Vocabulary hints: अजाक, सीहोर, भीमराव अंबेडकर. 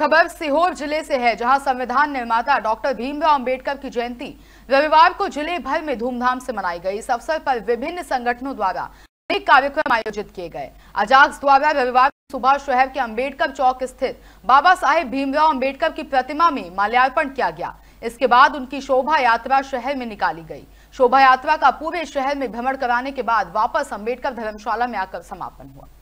खबर सीहोर जिले से है, जहां संविधान निर्माता डॉक्टर भीमराव अंबेडकर की जयंती रविवार को जिले भर में धूमधाम से मनाई गई। इस अवसर पर विभिन्न संगठनों द्वारा अनेक कार्यक्रम आयोजित किए गए। अजाक द्वारा रविवार सुबह शहर के अंबेडकर चौक स्थित बाबा साहब भीमराव अंबेडकर की प्रतिमा में माल्यार्पण किया गया। इसके बाद उनकी शोभा यात्रा शहर में निकाली गई। शोभा यात्रा का पूरे शहर में भ्रमण कराने के बाद वापस अंबेडकर धर्मशाला में आकर समापन हुआ।